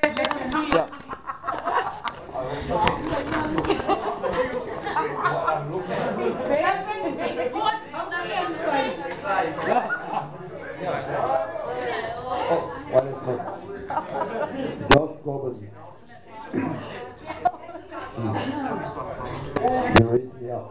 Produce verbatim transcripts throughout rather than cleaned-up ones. What is it? Josh Groban. There is, yeah.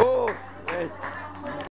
Oh, great.